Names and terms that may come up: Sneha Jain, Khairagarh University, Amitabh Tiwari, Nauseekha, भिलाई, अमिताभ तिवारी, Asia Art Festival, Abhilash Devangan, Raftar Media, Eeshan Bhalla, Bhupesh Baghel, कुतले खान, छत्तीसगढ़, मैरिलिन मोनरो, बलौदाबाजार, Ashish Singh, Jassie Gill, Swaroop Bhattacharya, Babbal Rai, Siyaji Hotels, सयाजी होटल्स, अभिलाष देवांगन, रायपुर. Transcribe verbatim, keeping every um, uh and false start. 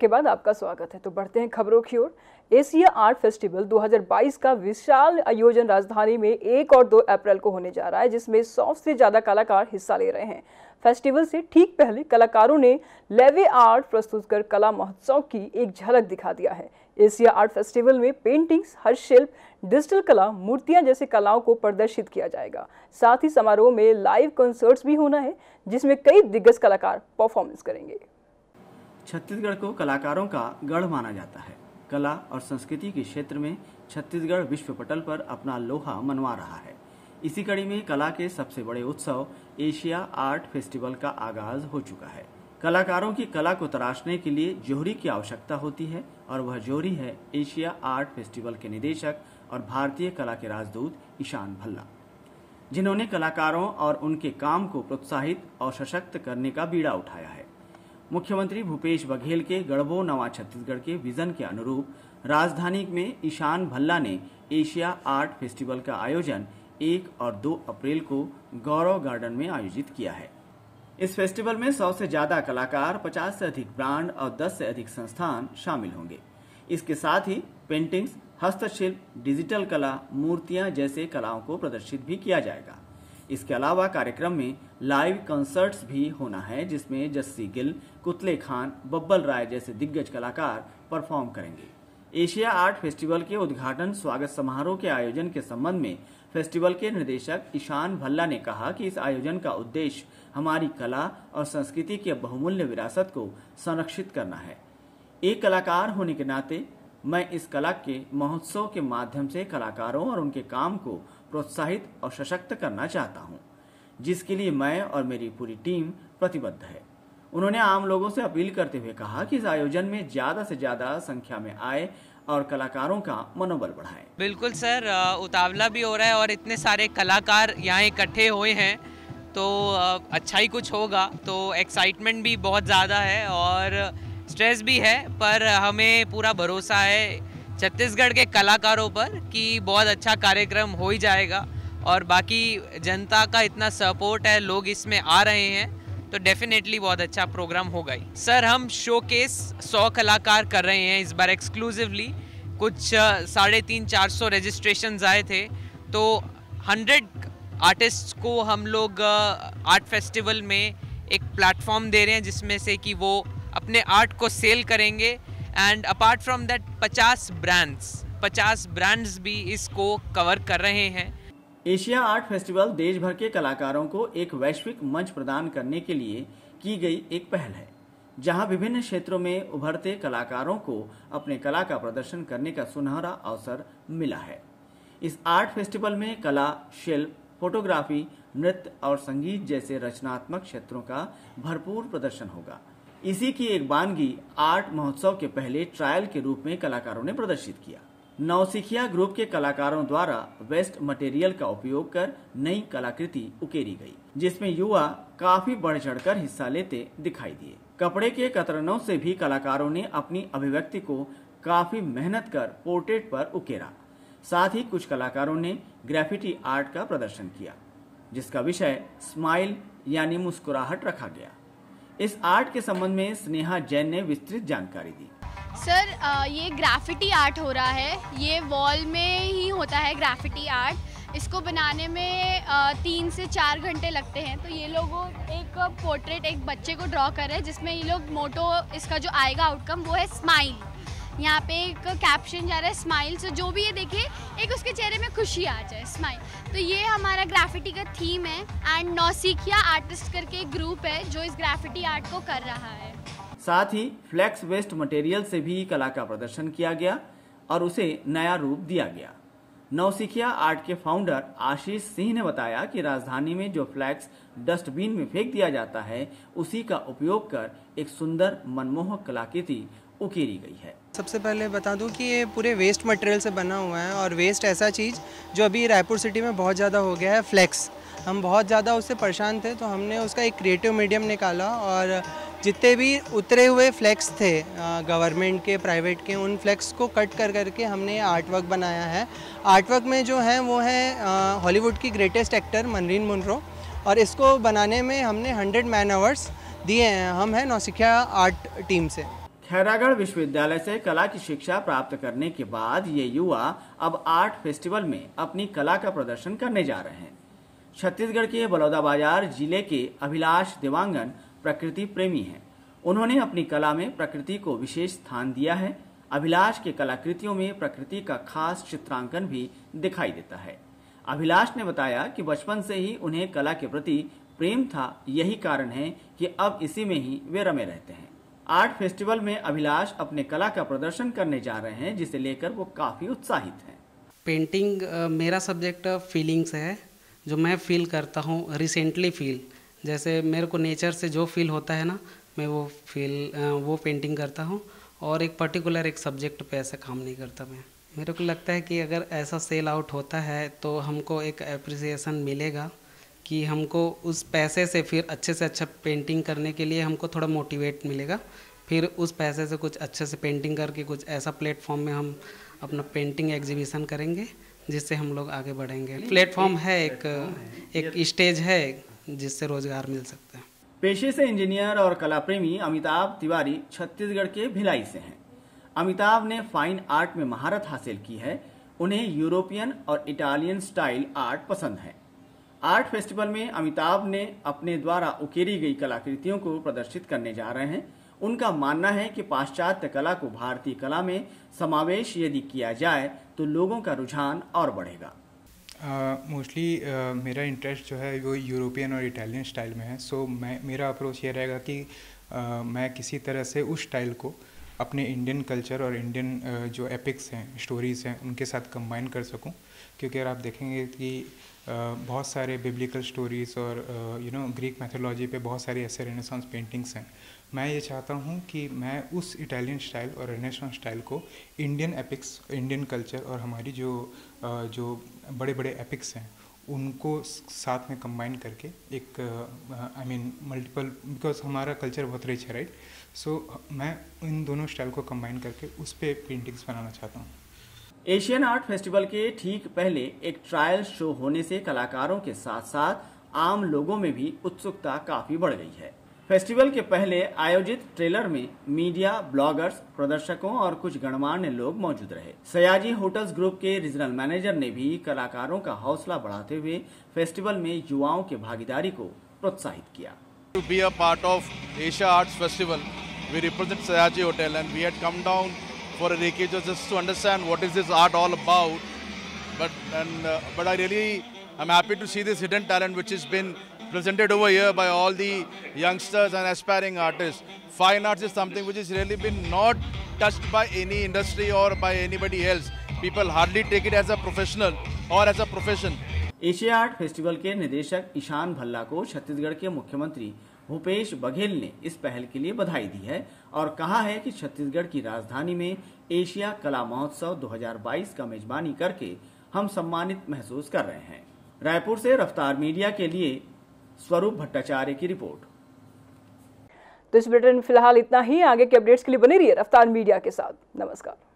के बाद आपका स्वागत है। तो बढ़ते हैं खबरों की ओर। एशिया आर्ट फेस्टिवल दो हज़ार बाईस का विशाल आयोजन राजधानी में एक और दो अप्रैल को होने जा रहा है, जिसमें सौ से ज़्यादा कलाकार हिस्सा ले रहे हैं। फेस्टिवल से ठीक पहले कलाकारों ने लेवे आर्ट प्रस्तुत कर कला महोत्सव की एक झलक दिखा दिया है। एशिया आर्ट फेस्टिवल में पेंटिंग्स, हस्तशिल्प, डिजिटल कला, मूर्तियां जैसे कलाओं को प्रदर्शित किया जाएगा। साथ ही समारोह में लाइव कॉन्सर्ट्स भी होना है, जिसमें कई दिग्गज कलाकार परफॉर्मेंस करेंगे। छत्तीसगढ़ को कलाकारों का गढ़ माना जाता है। कला और संस्कृति के क्षेत्र में छत्तीसगढ़ विश्व पटल पर अपना लोहा मनवा रहा है। इसी कड़ी में कला के सबसे बड़े उत्सव एशिया आर्ट फेस्टिवल का आगाज हो चुका है। कलाकारों की कला को तराशने के लिए जोहरी की आवश्यकता होती है और वह जोहरी है एशिया आर्ट फेस्टिवल के निदेशक और भारतीय कला के राजदूत ईशान भल्ला, जिन्होंने कलाकारों और उनके काम को प्रोत्साहित और सशक्त करने का बीड़ा उठाया है। मुख्यमंत्री भूपेश बघेल के गढ़बो नवा छत्तीसगढ़ के विजन के अनुरूप राजधानी में ईशान भल्ला ने एशिया आर्ट फेस्टिवल का आयोजन एक और दो अप्रैल को गौरव गार्डन में आयोजित किया है। इस फेस्टिवल में सौ से ज्यादा कलाकार, पचास से अधिक ब्रांड और दस से अधिक संस्थान शामिल होंगे। इसके साथ ही पेंटिंग्स, हस्तशिल्प, डिजिटल कला, मूर्तियां जैसे कलाओं को प्रदर्शित भी किया जाएगा। इसके अलावा कार्यक्रम में लाइव कंसर्ट्स भी होना है, जिसमें जस्सी गिल, कुतले खान, बब्बल राय जैसे दिग्गज कलाकार परफॉर्म करेंगे। एशिया आर्ट फेस्टिवल के उद्घाटन स्वागत समारोह के आयोजन के संबंध में फेस्टिवल के निदेशक ईशान भल्ला ने कहा कि इस आयोजन का उद्देश्य हमारी कला और संस्कृति के बहुमूल्य विरासत को संरक्षित करना है। एक कलाकार होने के नाते मैं इस कला के महोत्सव के माध्यम से कलाकारों और उनके काम को प्रोत्साहित और सशक्त करना चाहता हूं, जिसके लिए मैं और मेरी पूरी टीम प्रतिबद्ध है। उन्होंने आम लोगों से अपील करते हुए कहा कि इस आयोजन में ज़्यादा से ज़्यादा संख्या में आए और कलाकारों का मनोबल बढ़ाएं। बिल्कुल सर, उतावला भी हो रहा है और इतने सारे कलाकार यहाँ इकट्ठे हुए हैं तो अच्छा ही कुछ होगा। तो एक्साइटमेंट भी बहुत ज़्यादा है और स्ट्रेस भी है, पर हमें पूरा भरोसा है छत्तीसगढ़ के कलाकारों पर कि बहुत अच्छा कार्यक्रम हो ही जाएगा। और बाकी जनता का इतना सपोर्ट है, लोग इसमें आ रहे हैं तो डेफिनेटली बहुत अच्छा प्रोग्राम होगा ही। सर, हम शोकेस सौ कलाकार कर रहे हैं इस बार एक्सक्लूसिवली। कुछ साढ़े तीन चार सौ रजिस्ट्रेशन आए थे, तो हंड्रेड आर्टिस्ट को हम लोग आर्ट फेस्टिवल में एक प्लेटफॉर्म दे रहे हैं, जिसमें से कि वो अपने आर्ट को सेल करेंगे। एंड अपार्ट फ्रॉम दैट पचास ब्रांड्स पचास ब्रांड्स भी इसको कवर कर रहे हैं। एशिया आर्ट फेस्टिवल देश भर के कलाकारों को एक वैश्विक मंच प्रदान करने के लिए की गई एक पहल है, जहां विभिन्न क्षेत्रों में उभरते कलाकारों को अपने कला का प्रदर्शन करने का सुनहरा अवसर मिला है। इस आर्ट फेस्टिवल में कला, शिल्प, फोटोग्राफी, नृत्य और संगीत जैसे रचनात्मक क्षेत्रों का भरपूर प्रदर्शन होगा। इसी की एक बानगी आर्ट महोत्सव के पहले ट्रायल के रूप में कलाकारों ने प्रदर्शित किया। नौसिखिया ग्रुप के कलाकारों द्वारा वेस्ट मटेरियल का उपयोग कर नई कलाकृति उकेरी गई, जिसमें युवा काफी बढ़ चढ़कर हिस्सा लेते दिखाई दिए। कपड़े के कतरनों से भी कलाकारों ने अपनी अभिव्यक्ति को काफी मेहनत कर पोर्ट्रेट पर उकेरा। साथ ही कुछ कलाकारों ने ग्रेफिटी आर्ट का प्रदर्शन किया, जिसका विषय स्माइल यानी मुस्कुराहट रखा गया। इस आर्ट के संबंध में स्नेहा जैन ने विस्तृत जानकारी दी। सर, ये ग्राफिटी आर्ट हो रहा है, ये वॉल में ही होता है ग्राफिटी आर्ट। इसको बनाने में तीन से चार घंटे लगते हैं। तो ये लोगों एक पोर्ट्रेट एक बच्चे को ड्रॉ कर रहे हैं, जिसमें ये लोग मोटो इसका जो आएगा आउटकम वो है स्माइल। यहाँ पे एक कैप्शन जा रहा है स्माइल, सो जो भी ये देखे एक उसके चेहरे में खुशी आ जाए, स्माइल। तो ये हमारा ग्राफिटी का थीम है। एंड नौसिखिया आर्टिस्ट करके एक ग्रुप है जो इस ग्राफिटी आर्ट को कर रहा है। साथ ही फ्लेक्स वेस्ट मटेरियल से भी कला का प्रदर्शन किया गया और उसे नया रूप दिया गया। नौसिखिया आर्ट के फाउंडर आशीष सिंह ने बताया कि राजधानी में जो फ्लैक्स डस्टबिन में फेंक दिया जाता है, उसी का उपयोग कर एक सुंदर मनमोहक कलाकृति उकेरी गई है। सबसे पहले बता दूं कि ये पूरे वेस्ट मटेरियल से बना हुआ है और वेस्ट ऐसा चीज़ जो अभी रायपुर सिटी में बहुत ज़्यादा हो गया है, फ्लेक्स। हम बहुत ज़्यादा उससे परेशान थे, तो हमने उसका एक क्रिएटिव मीडियम निकाला और जितने भी उतरे हुए फ्लेक्स थे गवर्नमेंट के, प्राइवेट के, उन फ्लेक्स को कट कर करके हमने आर्टवर्क बनाया है। आर्टवर्क में जो है वो है हॉलीवुड की ग्रेटेस्ट एक्टर मैरिलिन मोनरो, और इसको बनाने में हमने हंड्रेड मैन आवर्स दिए हैं। हम हैं नौसिखिया आर्ट टीम से। खैरागढ़ विश्वविद्यालय से कला की शिक्षा प्राप्त करने के बाद ये युवा अब आर्ट फेस्टिवल में अपनी कला का प्रदर्शन करने जा रहे हैं। छत्तीसगढ़ के बलौदाबाजार जिले के अभिलाष देवांगन प्रकृति प्रेमी हैं। उन्होंने अपनी कला में प्रकृति को विशेष स्थान दिया है। अभिलाष के कलाकृतियों में प्रकृति का खास चित्रांकन भी दिखाई देता है। अभिलाष ने बताया कि बचपन से ही उन्हें कला के प्रति प्रेम था, यही कारण है कि अब इसी में ही वे रमे रहते हैं। आर्ट फेस्टिवल में अभिलाष अपने कला का प्रदर्शन करने जा रहे हैं, जिसे लेकर वो काफ़ी उत्साहित हैं। पेंटिंग मेरा सब्जेक्ट फीलिंग्स है, जो मैं फील करता हूँ रिसेंटली फील, जैसे मेरे को नेचर से जो फील होता है ना, मैं वो फील वो पेंटिंग करता हूँ और एक पर्टिकुलर एक सब्जेक्ट पे ऐसा काम नहीं करता मैं। मेरे को लगता है कि अगर ऐसा सेल आउट होता है तो हमको एक एप्रिसिएशन मिलेगा कि हमको उस पैसे से फिर अच्छे से अच्छा पेंटिंग करने के लिए हमको थोड़ा मोटिवेट मिलेगा, फिर उस पैसे से कुछ अच्छे से पेंटिंग करके कुछ ऐसा प्लेटफॉर्म में हम अपना पेंटिंग एग्जीबिशन करेंगे जिससे हम लोग आगे बढ़ेंगे। प्लेटफॉर्म है, एक एक स्टेज है जिससे रोजगार मिल सकता है। पेशे से इंजीनियर और कला प्रेमी अमिताभ तिवारी छत्तीसगढ़ के भिलाई से हैं। अमिताभ ने फाइन आर्ट में महारत हासिल की है। उन्हें यूरोपियन और इटालियन स्टाइल आर्ट पसंद है। आर्ट फेस्टिवल में अमिताभ ने अपने द्वारा उकेरी गई कलाकृतियों को प्रदर्शित करने जा रहे हैं। उनका मानना है कि पाश्चात्य कला को भारतीय कला में समावेश यदि किया जाए तो लोगों का रुझान और बढ़ेगा। मोस्टली uh, uh, मेरा इंटरेस्ट जो है वो यूरोपियन और इटालियन स्टाइल में है। सो so, मैं मेरा अप्रोच ये रहेगा कि uh, मैं किसी तरह से उस स्टाइल को अपने इंडियन कल्चर और इंडियन uh, जो एपिक्स हैं, स्टोरीज़ हैं, उनके साथ कंबाइन कर सकूं, क्योंकि अगर आप देखेंगे कि बहुत सारे बिब्लिकल स्टोरीज़ और यू नो ग्रीक मैथोलॉजी पे बहुत सारी ऐसे रेनेसांस पेंटिंग्स हैं। मैं ये चाहता हूँ कि मैं उस इटालियन स्टाइल और रेनेसांस स्टाइल को इंडियन एपिक्स, इंडियन कल्चर और हमारी जो जो बड़े बड़े एपिक्स हैं उनको साथ में कंबाइन करके एक, आई मीन मल्टीपल, बिकॉज हमारा कल्चर बहुत रिच है, राइट। सो मैं इन दोनों स्टाइल को कंबाइन करके उस पर पेंटिंग्स बनाना चाहता हूँ। एशियन आर्ट फेस्टिवल के ठीक पहले एक ट्रायल शो होने से कलाकारों के साथ साथ आम लोगों में भी उत्सुकता काफी बढ़ गई है। फेस्टिवल के पहले आयोजित ट्रेलर में मीडिया, ब्लॉगर्स, प्रदर्शकों और कुछ गणमान्य लोग मौजूद रहे। सयाजी होटल्स ग्रुप के रीजनल मैनेजर ने भी कलाकारों का हौसला बढ़ाते हुए फेस्टिवल में युवाओं की भागीदारी को प्रोत्साहित किया। To be a part of Asia art festival, we represent Sayaji hotel and we had come down for a decade just to understand what is this art all about, but and uh, but I really am happy to see this hidden talent which has been presented over here by all the youngsters and aspiring artists. Fine arts is something which has really been not touched by any industry or by anybody else. People hardly take it as a professional or as a profession. Asia art festival के निदेशक ईशान भल्ला को छत्तीसगढ़ के मुख्यमंत्री भूपेश बघेल ने इस पहल के लिए बधाई दी है और कहा है कि छत्तीसगढ़ की राजधानी में एशिया कला महोत्सव दो हज़ार बाईस का मेजबानी करके हम सम्मानित महसूस कर रहे हैं। रायपुर से रफ्तार मीडिया के लिए स्वरूप भट्टाचार्य की रिपोर्ट। तो इस बुलेटिन फिलहाल इतना ही। आगे के अपडेट्स के लिए बने रहिए रफ्तार मीडिया के साथ। नमस्कार।